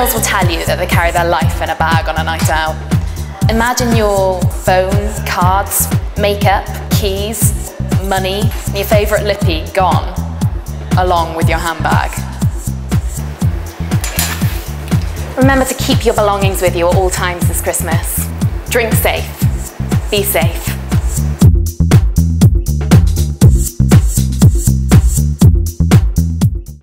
girls will tell you that they carry their life in a bag on a night out. Imagine your phone, cards, makeup, keys, money, and your favourite lippy gone, along with your handbag. Remember to keep your belongings with you at all times this Christmas. Drink safe. Be safe.